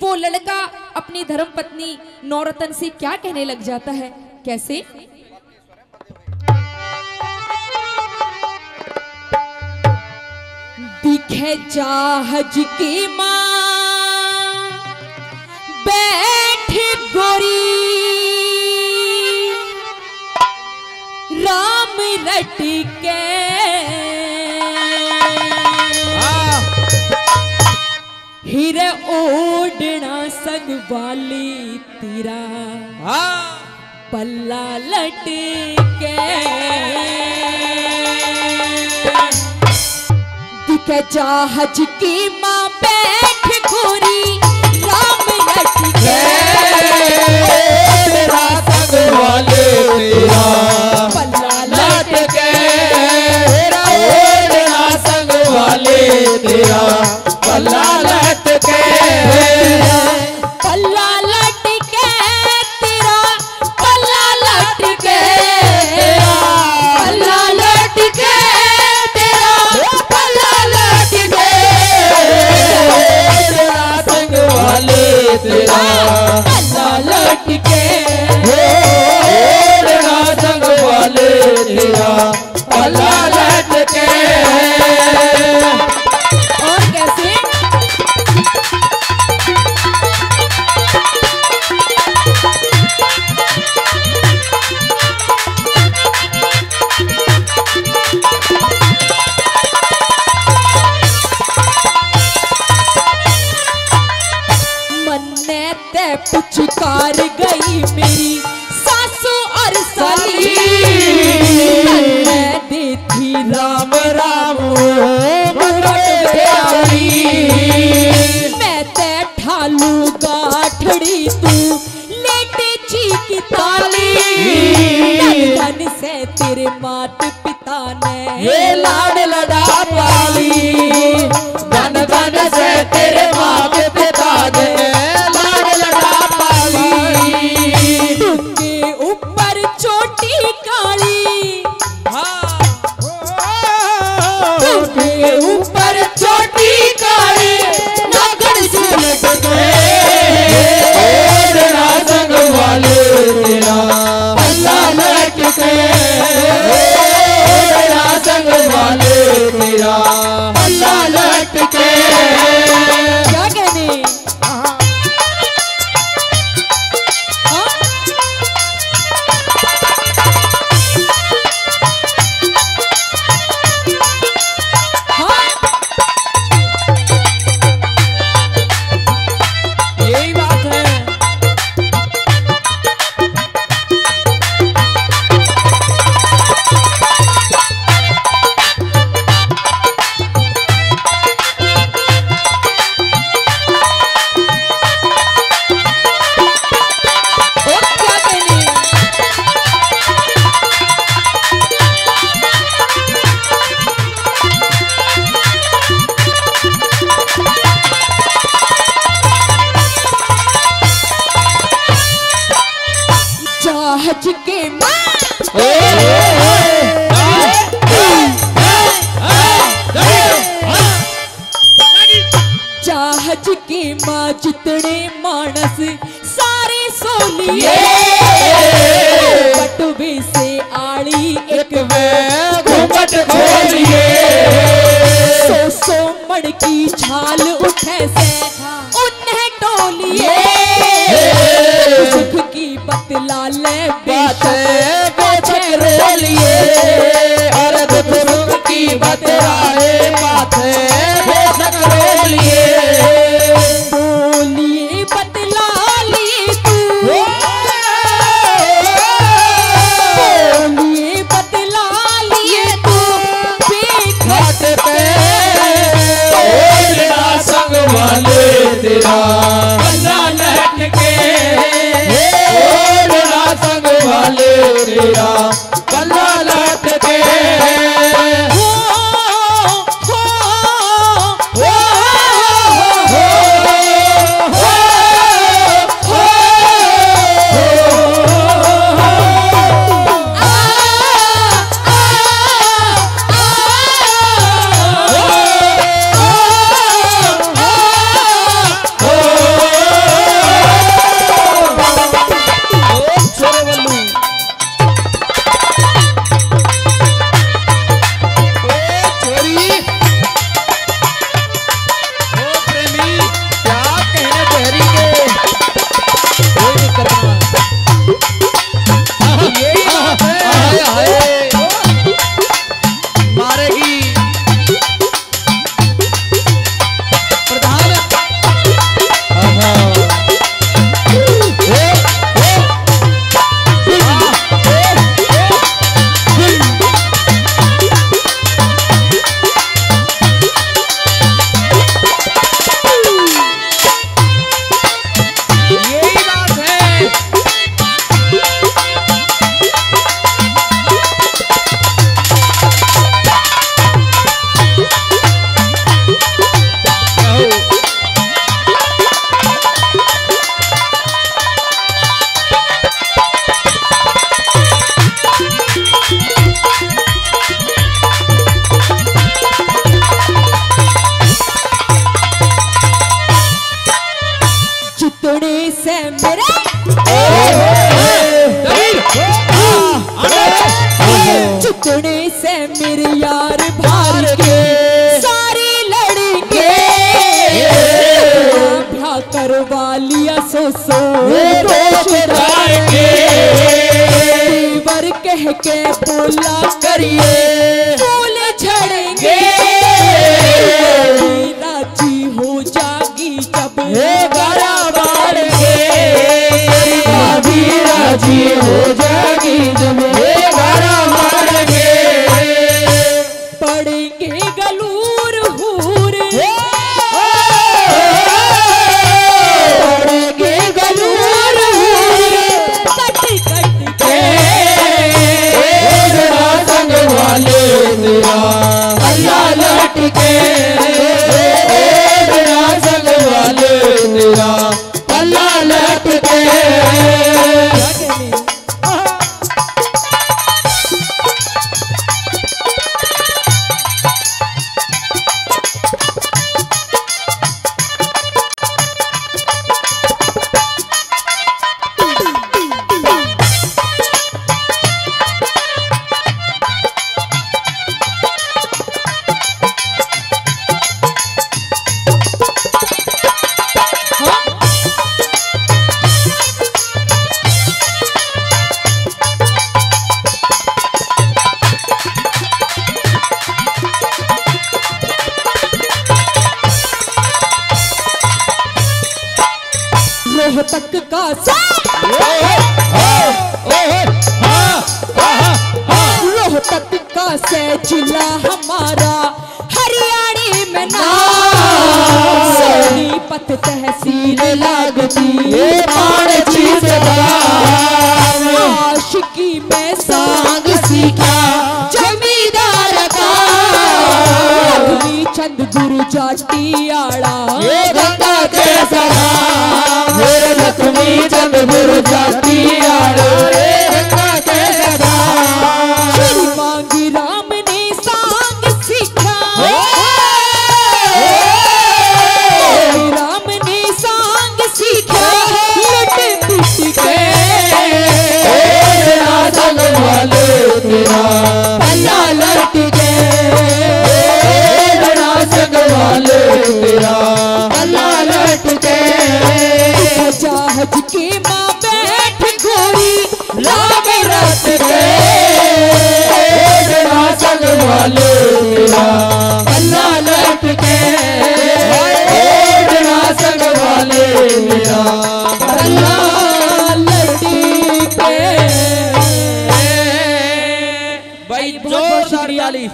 वो लड़का अपनी धर्मपत्नी नौरतन से क्या कहने लग जाता है, कैसे? दिखे चाहज की मां बैठ गोरी राम रट के हिरे ओढ़ना संग वाली तेरा पल्ला लटके दिख चाहज की माँ बैठ गोरी राम लटके तेरा संग वाले तेरा पल्ला लटके हिरे ओढ़ना संग वाले तेरा पल्ला पुचकार गई मेरी सासू और साली मैं देती राम राम मैं ते ठालू गाठड़ी तू लेटे जी की ताली मन से तेरे मात पिता ने लाड लड़ा पाली धन धन से तेरे माँ पिता ने चाहज के माँ जितने मानस सारे सोलिए बटुबे से आड़ी एक घूमट खोलिए सो मण की छाल उठे से उन्हें टोलिए सुख की बतला ले पल्ला लटके हो से मेरे चुतने से मेरे यार भार के सारी लड़के भ्या करवा लिया सो देवर कह के बोला करिए फूल झड़ेंगे राजी हो जागी जब बराबर के राजी हो जागी जब तक का रोहतक का से जिला हमारा हरियाणी में ना सोनीपत तहसील लागती आशिकी में सांग सीखा जमींदार का रघुवी चंद गुरु जाटियाड़ा गंगा के सदा चंद गुरु जाती मांगी राम ने सांग सीखा राम ने सांग सीखा जहाज के माँ बैठ गोरी राम रस संग वाले मेरा लट के संग वाले मेरा लट के भाई जोर सारी वाली।